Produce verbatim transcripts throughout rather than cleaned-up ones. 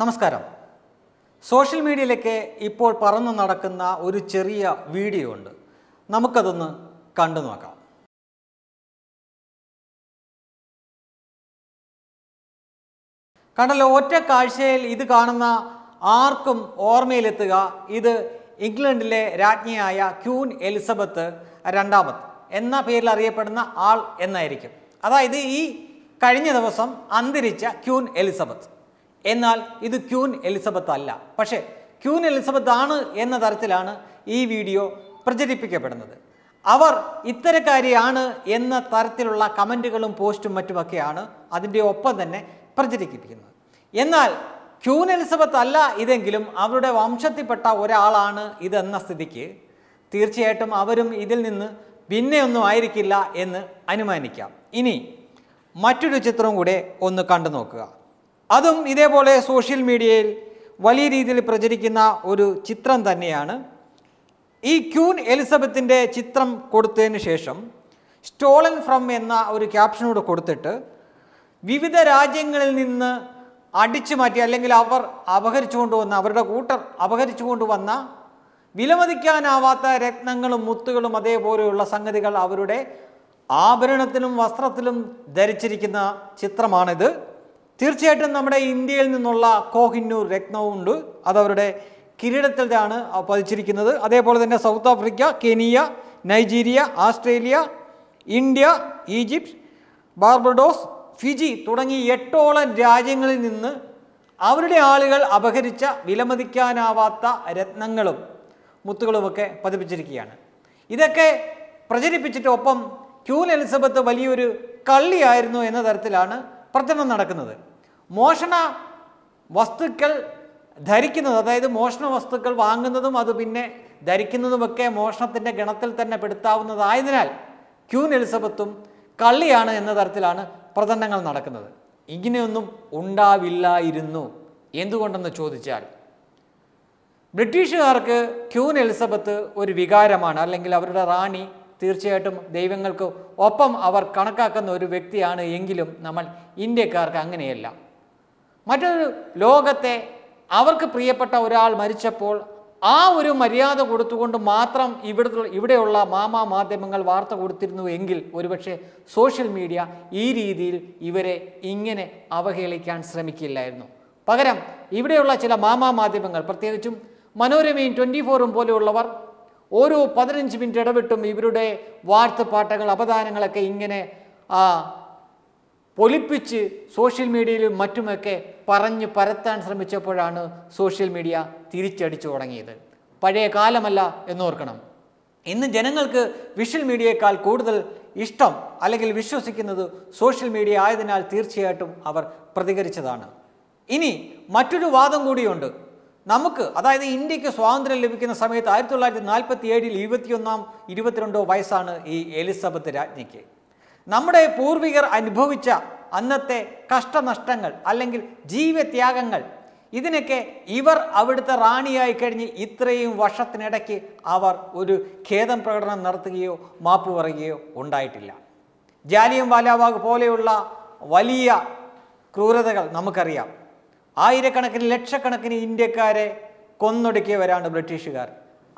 നമസ്കാരം സോഷ്യൽ മീഡിയയിലേക്ക് ഇപ്പോൾ പറന്നു നടക്കുന്ന ഒരു ചെറിയ വീഡിയോ ഉണ്ട് നമുക്കതൊന്ന് കണ്ടു നോക്കാം കണ്ടല്ലോ ഒറ്റ കാഴ്ചയിൽ ഇത് കാണുന്ന ആർക്കും ഓർമ്മയിലെത്തുക ഇത് ഇംഗ്ലണ്ടിലെ രാജ്ഞിയായ ക്വീൻ എലിസബത്ത് രണ്ടാമത്തെ എന്ന പേരിൽ അറിയപ്പെടുന്ന ആൾ എന്നായിരിക്കും അതായത് ഈ കഴിഞ്ഞ ദിവസം അന്തരിച്ച ക്വീൻ എലിസബത്ത് എന്നാൽ ഇത് ക്വീൻ എലിസബത്ത് അല്ല പക്ഷേ ക്വീൻ എലിസബത്ത് ആണ് എന്ന തരത്തിലാണ് ഈ വീഡിയോ പ്രചരിപ്പിക്കപ്പെടുന്നത് അവർ ഇത്തരക്കാരിയാണ് എന്ന തരത്തിലുള്ള കമൻറ്റുകളും പോസ്റ്റും മറ്റുമൊക്കെയാണ് അതിൻ്റെ ഒപ്പം തന്നെ പ്രചരിപ്പിക്കുന്നത് എന്നാൽ ക്വീൻ എലിസബത്ത് അല്ല ഇതെങ്കിലും അവരുടെ വംശത്തിൽപ്പെട്ട ഒരാളാണ് ഇതെന്ന സ്ഥിതിക്ക് തീർച്ചയായിട്ടും അവരും ഇതിൽ നിന്ന് ഭിന്നയൊന്നും ആയിരിക്കില്ല എന്ന് അനുമാനിക്കാം ഇനി മറ്റൊരു ചിത്രം കൂടെ ഒന്ന് കണ്ടു നോക്കുക അതും ഇതേപോലെ സോഷ്യൽ മീഡിയയിൽ വലിയ രീതിയിൽ പ്രചരിക്കുന്ന ഒരു ചിത്രം തന്നെയാണ് ഈ ക്വീൻ എലിസബത്തിൻ്റെ ചിത്രം കൊടുത്തതിന് ശേഷം സ്റ്റോളൻ ഫ്രം എന്ന ഒരു ക്യാപ്ഷനോട് കൊടുത്തിട്ട് വിവിധ രാജ്യങ്ങളിൽ നിന്ന് അടിച്ചു മാറ്റി അല്ലെങ്കിൽ അവർ അപഹരിച്ചു കൊണ്ടുവന്ന അവരുടെ കൂട്ടർ അപഹരിച്ചു കൊണ്ടുവന്ന വിലമതിക്കാനാവാത്ത രത്നങ്ങളും മുത്തുകളും അതേപോലെയുള്ള സംഗതികൾ അവരുടെ ആഭരണത്തിലും വസ്ത്രത്തിലും ധരിച്ചിരിക്കുന്ന ചിത്രമാണിത് തീർച്ചയായിട്ടും നമ്മുടെ ഇന്ത്യയിൽ നിന്നുള്ള കോഹിന്നൂർ രത്നവും ഉണ്ട് അതവരുടെ കിരീടത്തിലാണ് പതിച്ചിരിക്കുന്നത് അതേപോലെ തന്നെ South Africa Kenya Nigeria Australia India Egypt Barbados Fiji തുടങ്ങി എട്ടോളം രാജ്യങ്ങളിൽ നിന്ന് അവരുടെ ആളുകൾ അപഹരിച്ച വിലമതിക്കാനാവാത്ത രത്നങ്ങളും മുത്തുകളുമൊക്കെ പതിപ്പിച്ചിരിക്കുകയാണ് ഇതൊക്കെ പ്രചരിപ്പിച്ചിട്ട് ഒപ്പം ക്വീൻ എലിസബത്ത് വലിയൊരു കള്ളിയായിരുന്നു എന്ന തരത്തിലാണ് പ്രചരണം നടക്കുന്നത് മോഷണ വസ്തുക്കൾ ധരിക്കുന്നത് അതായത് മോഷണ വസ്തുക്കൾ വാങ്ങുന്നതും അത് പിന്നെ ധരിക്കുന്നതുമൊക്കെ മോഷണത്തിൻ്റെ ഗണത്തിൽ തന്നെ പെടുത്താവുന്നതായതിനാൽ ക്വീൻ എലിസബത്തും കള്ളിയാണ് എന്ന തരത്തിലാണ് പ്രചരണങ്ങൾ നടക്കുന്നത് ഇങ്ങനെയൊന്നും ഉണ്ടാവില്ലായിരുന്നു എന്തുകൊണ്ടെന്ന് ചോദിച്ചാൽ ബ്രിട്ടീഷുകാർക്ക് ക്വീൻ എലിസബത്ത് ഒരു വികാരമാണ് അല്ലെങ്കിൽ അവരുടെ റാണി തീർച്ചയായിട്ടും ദൈവങ്ങൾക്ക് ഒപ്പം അവർ കണക്കാക്കുന്ന ഒരു വ്യക്തിയാണ് എങ്കിലും നമ്മൾ ഇന്ത്യക്കാർക്ക് അങ്ങനെയല്ല മറ്റൊരു ലോകത്തെ അവർക്ക് പ്രിയപ്പെട്ട ഒരാൾ മരിച്ചപ്പോൾ ആ ഒരു മര്യാദ കൊടുത്തുകൊണ്ട് മാത്രം ഇവിടെ ഇവിടെയുള്ള മാമാ മാധ്യമങ്ങൾ വാർത്ത കൊടുത്തിരുന്നു എങ്കിൽ ഒരുപക്ഷെ സോഷ്യൽ മീഡിയ ഈ രീതിയിൽ ഇവരെ ഇങ്ങനെ അവഹേളിക്കാൻ ശ്രമിക്കില്ലായിരുന്നു പകരം ഇവിടെയുള്ള ചില മാമാ മാധ്യമങ്ങൾ പ്രത്യേകിച്ചും മനോരമയും ട്വൻറ്റി ഫോറും പോലെയുള്ളവർ ഓരോ പതിനഞ്ച് മിനിറ്റ് ഇടവിട്ടും ഇവരുടെ വാർത്തപ്പാട്ടുകൾ അപദാനങ്ങളൊക്കെ ഇങ്ങനെ പൊലിപ്പിച്ച് സോഷ്യൽ മീഡിയയിലും മറ്റുമൊക്കെ പറഞ്ഞു പരത്താൻ ശ്രമിച്ചപ്പോഴാണ് സോഷ്യൽ മീഡിയ തിരിച്ചടിച്ചു തുടങ്ങിയത് പഴയ കാലമല്ല എന്നോർക്കണം ഇന്ന് ജനങ്ങൾക്ക് വിഷ്വൽ മീഡിയയേക്കാൾ കൂടുതൽ ഇഷ്ടം അല്ലെങ്കിൽ വിശ്വസിക്കുന്നത് സോഷ്യൽ മീഡിയ ആയതിനാൽ തീർച്ചയായിട്ടും അവർ പ്രതികരിച്ചതാണ് ഇനി മറ്റൊരു വാദം കൂടിയുണ്ട് നമുക്ക് അതായത് ഇന്ത്യക്ക് സ്വാതന്ത്ര്യം ലഭിക്കുന്ന സമയത്ത് ആയിരത്തി തൊള്ളായിരത്തി നാൽപ്പത്തി ഏഴിൽ ഇരുപത്തിയൊന്നാം ഇരുപത്തിരണ്ടോ വയസ്സാണ് ഈ എലിസബത്ത് രാജ്ഞിക്ക് നമ്മുടെ പൂർവികർ അനുഭവിച്ച അന്നത്തെ കഷ്ടനഷ്ടങ്ങൾ അല്ലെങ്കിൽ ജീവത്യാഗങ്ങൾ ഇതിനൊക്കെ ഇവർ അവിടുത്തെ റാണിയായി കഴിഞ്ഞ് ഇത്രയും വർഷത്തിനിടയ്ക്ക് അവർ ഒരു ഖേദം പ്രകടനം നടത്തുകയോ മാപ്പ് പറയുകയോ ഉണ്ടായിട്ടില്ല ജാലിയൻ വാലാബാഗ് പോലെയുള്ള വലിയ ക്രൂരതകൾ നമുക്കറിയാം ആയിരക്കണക്കിന് ലക്ഷക്കണക്കിന് ഇന്ത്യക്കാരെ കൊന്നൊടുക്കിയവരാണ് ബ്രിട്ടീഷുകാർ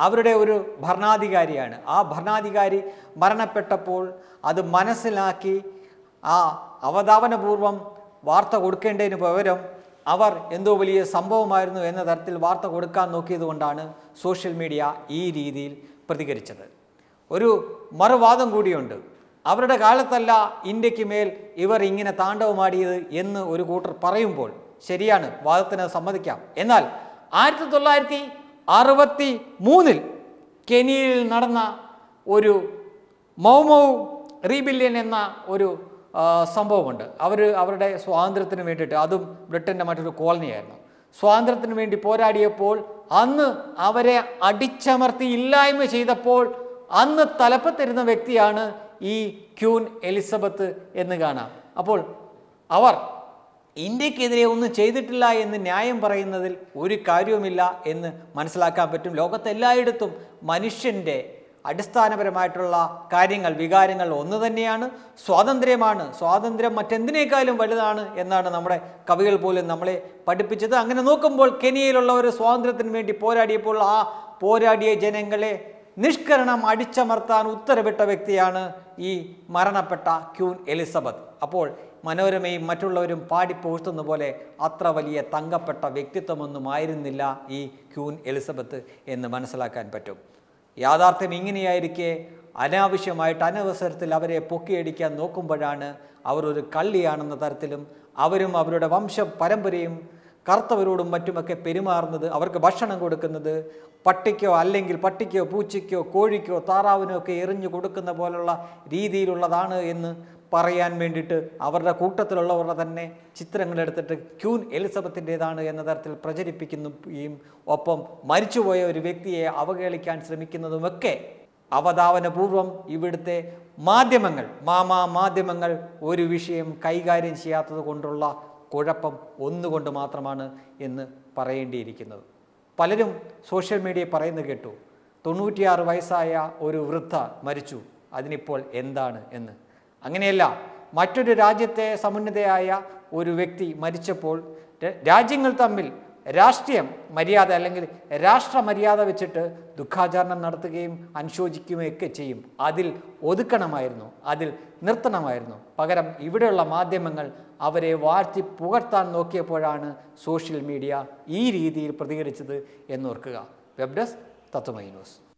അവരുടെ ഒരു ഭരണാധികാരിയാണ് ആ ഭരണാധികാരി മരണപ്പെട്ടപ്പോൾ അത് മനസ്സിലാക്കി ആ അവധാപനപൂർവം വാർത്ത കൊടുക്കേണ്ടതിന് പകരം അവർ എന്തോ വലിയ സംഭവമായിരുന്നു എന്ന തരത്തിൽ വാർത്ത കൊടുക്കാൻ നോക്കിയതുകൊണ്ടാണ് സോഷ്യൽ മീഡിയ ഈ രീതിയിൽ പ്രതികരിച്ചത് ഒരു മറുവാദം കൂടിയുണ്ട് അവരുടെ കാലത്തല്ല ഇന്ത്യക്ക് മേൽ ഇവർ ഇങ്ങനെ താണ്ഡവമാടിയത് എന്ന് ഒരു കൂട്ടർ പറയുമ്പോൾ ശരിയാണ് വാദത്തിന് സമ്മതിക്കാം എന്നാൽ ആയിരത്തി തൊള്ളായിരത്തി അറുപത്തി മൂന്നിൽ കെനിയയിൽ നടന്ന ഒരു മൗമൗ റീബില്യൻ എന്ന ഒരു സംഭവമുണ്ട് അവർ അവരുടെ സ്വാതന്ത്ര്യത്തിന് വേണ്ടിയിട്ട് അതും ബ്രിട്ടൻ്റെ മറ്റൊരു കോളനിയായിരുന്നു സ്വാതന്ത്ര്യത്തിന് വേണ്ടി പോരാടിയപ്പോൾ അന്ന് അവരെ അടിച്ചമർത്തി ഇല്ലായ്മ ചെയ്തപ്പോൾ അന്ന് തലപ്പത്തിരുന്ന വ്യക്തിയാണ് ഈ ക്വീൻ എലിസബത്ത് എന്ന് കാണാം അപ്പോൾ അവർ ഇന്ത്യക്കെതിരെ ഒന്നും ചെയ്തിട്ടില്ല എന്ന് ന്യായം പറയുന്നതിൽ ഒരു കാര്യവുമില്ല എന്ന് മനസ്സിലാക്കാൻ പറ്റും ലോകത്തെല്ലായിടത്തും മനുഷ്യൻ്റെ അടിസ്ഥാനപരമായിട്ടുള്ള കാര്യങ്ങൾ വികാരങ്ങൾ ഒന്ന് തന്നെയാണ് സ്വാതന്ത്ര്യമാണ് സ്വാതന്ത്ര്യം മറ്റെന്തിനേക്കാളും വലുതാണ് എന്നാണ് നമ്മുടെ കവികൾ പോലും നമ്മളെ പഠിപ്പിച്ചത് അങ്ങനെ നോക്കുമ്പോൾ കെനിയയിലുള്ള ഒരു സ്വാതന്ത്ര്യത്തിന് വേണ്ടി പോരാടിയപ്പോൾ ആ പോരാടിയ ജനങ്ങളെ നിഷ്കരണം അടിച്ചമർത്താൻ ഉത്തരവിട്ട വ്യക്തിയാണ് ഈ മരണപ്പെട്ട ക്വീൻ എലിസബത്ത് അപ്പോൾ മനോരമയും മറ്റുള്ളവരും പാടി പോഴ്ത്തുന്ന പോലെ അത്ര വലിയ തങ്കപ്പെട്ട വ്യക്തിത്വമൊന്നുമായിരുന്നില്ല ഈ ക്വീൻ എലിസബത്ത് എന്ന് മനസ്സിലാക്കാൻ പറ്റും യാഥാർത്ഥ്യം ഇങ്ങനെയായിരിക്കെ അനാവശ്യമായിട്ട് അനവസരത്തിൽ അവരെ പൊക്കിയടിക്കാൻ നോക്കുമ്പോഴാണ് അവരൊരു കള്ളിയാണെന്ന തരത്തിലും അവരും അവരുടെ വംശ പരമ്പരയും കർത്തവരോടും മറ്റുമൊക്കെ പെരുമാറുന്നത് അവർക്ക് ഭക്ഷണം കൊടുക്കുന്നത് പട്ടിക്കോ അല്ലെങ്കിൽ പട്ടിക്കോ പൂച്ചയ്ക്കോ കോഴിക്കോ താറാവിനോ ഒക്കെ എറിഞ്ഞു കൊടുക്കുന്ന പോലുള്ള രീതിയിലുള്ളതാണ് എന്ന് പറയാൻ വേണ്ടിയിട്ട് അവരുടെ കൂട്ടത്തിലുള്ളവരുടെ തന്നെ ചിത്രങ്ങളെടുത്തിട്ട് ക്വീൻ എലിസബത്തിൻ്റേതാണ് എന്ന തരത്തിൽ പ്രചരിപ്പിക്കുന്നതും ഒപ്പം മരിച്ചുപോയ ഒരു വ്യക്തിയെ അവഹേളിക്കാൻ ശ്രമിക്കുന്നതുമൊക്കെ അവതാവനപൂർവം ഇവിടുത്തെ മാധ്യമങ്ങൾ മാമാ മാധ്യമങ്ങൾ ഒരു വിഷയം കൈകാര്യം ചെയ്യാത്തത് കൊണ്ടുള്ള കുഴപ്പം ഒന്നുകൊണ്ട് മാത്രമാണ് എന്ന് പറയേണ്ടിയിരിക്കുന്നത് പലരും സോഷ്യൽ മീഡിയ പറയുന്നത് കേട്ടു തൊണ്ണൂറ്റിയാറ് വയസ്സായ ഒരു വൃദ്ധ മരിച്ചു അതിനിപ്പോൾ എന്താണ് എന്ന് അങ്ങനെയല്ല മറ്റൊരു രാജ്യത്തെ സമുന്നതയായ ഒരു വ്യക്തി മരിച്ചപ്പോൾ രാജ്യങ്ങൾ തമ്മിൽ രാഷ്ട്രീയം മര്യാദ അല്ലെങ്കിൽ രാഷ്ട്രമര്യാദ വെച്ചിട്ട് ദുഃഖാചരണം നടത്തുകയും അനുശോചിക്കുകയൊക്കെ ചെയ്യും അതിൽ ഒതുക്കണമായിരുന്നു അതിൽ നിർത്തണമായിരുന്നു പകരം ഇവിടെയുള്ള മാധ്യമങ്ങൾ അവരെ വാഴ്ത്തി പുകഴ്ത്താൻ നോക്കിയപ്പോഴാണ് സോഷ്യൽ മീഡിയ ഈ രീതിയിൽ പ്രതികരിച്ചത് എന്നോർക്കുക വെബ് ഡെസ്ക് തത്വമൈ ന്യൂസ്